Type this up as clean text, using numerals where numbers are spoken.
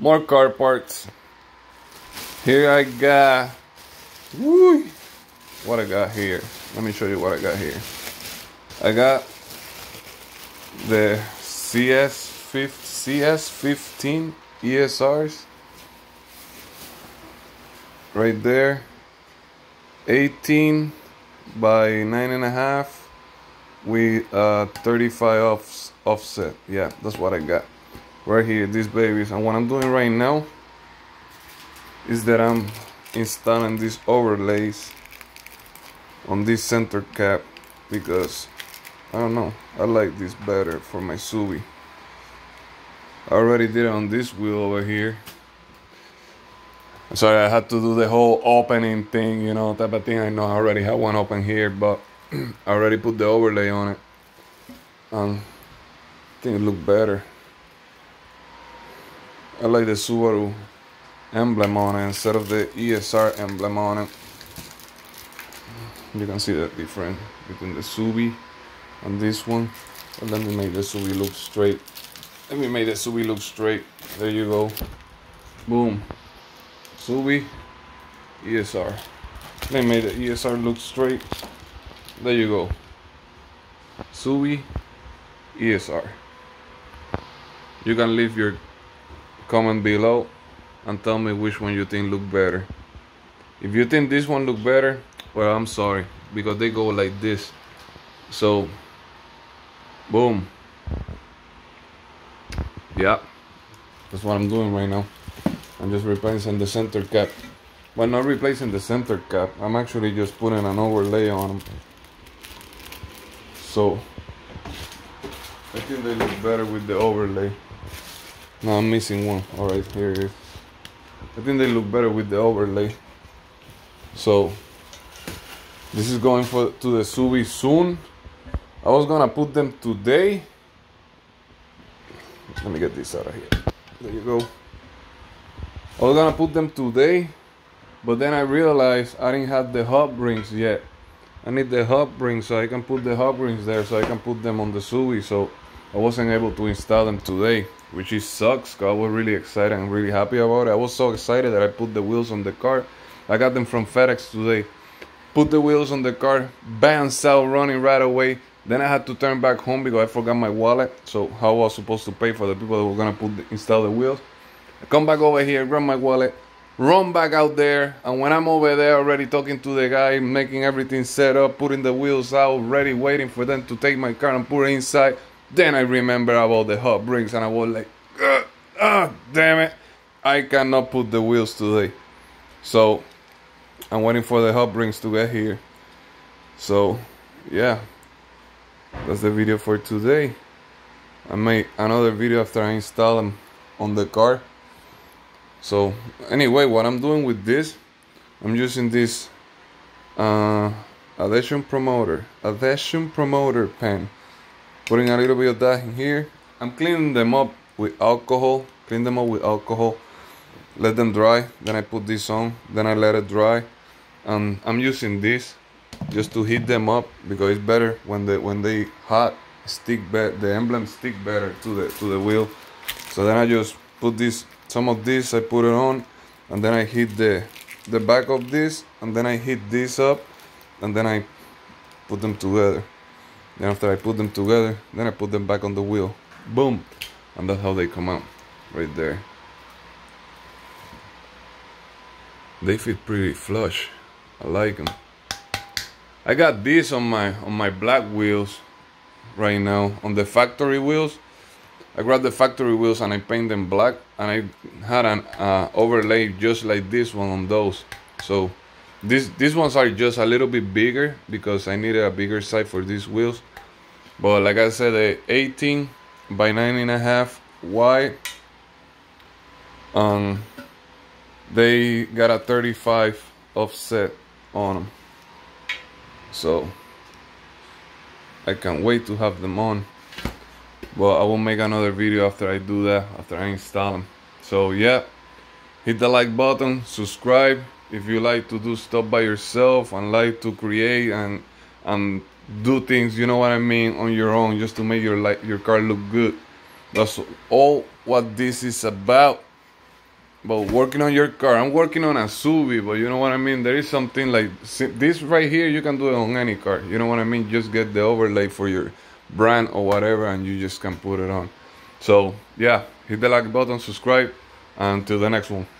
More car parts. Here I got... Woo, what I got here. Let me show you what I got here. I got the CS15 ESRs. Right there. 18 by 9.5 with 35 offset. Yeah, that's what I got right here, these babies. And what I'm doing right now is that I'm installing these overlays on this center cap because I don't know, I like this better for my Subi. I already did it on this wheel over here. Sorry, I had to do the whole opening thing, you know, type of thing. I know I already have one open here, but I already put the overlay on it. I think it looked better. I like the Subaru emblem on it instead of the ESR emblem on it. You can see the difference between the Subi and this one. But let me make the Subi look straight. Let me make the Subi look straight. There you go. Boom. Subi, ESR. They made the ESR look straight. There you go. Subi, ESR. You can leave your comment below and tell me which one you think look better. If you think this one look better, well, I'm sorry, because they go like this. So, boom. Yeah, that's what I'm doing right now. I'm just replacing the center cap. Well, not replacing the center cap. I'm actually just putting an overlay on them. So, I think they look better with the overlay. No, I'm missing one. Alright, here it is. I think they look better with the overlay. So, this is going to the Subi soon. I was gonna put them today. Let me get this out of here. There you go. I was gonna put them today, but then I realized I didn't have the hub rings yet. I need the hub rings so I can put the hub rings there so I can put them on the Subi. So I wasn't able to install them today, which is sucks, cause I was really excited and really happy about it. I was so excited that I put the wheels on the car. I got them from FedEx today. Put the wheels on the car, bam, sell running right away. Then I had to turn back home because I forgot my wallet. So how was I supposed to pay for the people that were gonna install the wheels? I come back over here, grab my wallet, run back out there, and when I'm over there already talking to the guy, making everything set up, putting the wheels out, ready, waiting for them to take my car and put it inside, then I remember about the hub rings, and I was like, damn it, I cannot put the wheels today. So, I'm waiting for the hub rings to get here. So, yeah, that's the video for today. I made another video after I install them on the car. So anyway, what I'm doing with this, I'm using this adhesion promoter pen, putting a little bit of that in here. I'm cleaning them up with alcohol, let them dry, then I put this on, then I let it dry. I'm using this just to heat them up because it's better when they hot, the emblem stick better to the wheel. So then I just put this, some of this, I put it on, and then I hit the back of this, and then I hit this up, and then I put them together. Then after I put them together, then I put them back on the wheel. Boom! And that's how they come out, right there. They fit pretty flush. I like them. I got this on my black wheels right now, on the factory wheels. I grabbed the factory wheels and I paint them black, and I had an overlay just like this one on those. So these ones are just a little bit bigger because I needed a bigger size for these wheels. But like I said, the 18 by 9.5 wide. They got a 35 offset on them. So I can't wait to have them on. Well, I will make another video after I do that, after I install them. So yeah, hit the like button, subscribe if you like to do stuff by yourself and like to create and do things, you know what I mean, on your own, just to make your car look good. That's all what this is about. But working on your car, I'm working on a Subi, but you know what I mean? There is something like this right here, you can do it on any car. You know what I mean? Just get the overlay for your brand or whatever, and you just can put it on. So yeah, hit the like button, subscribe, and till the next one.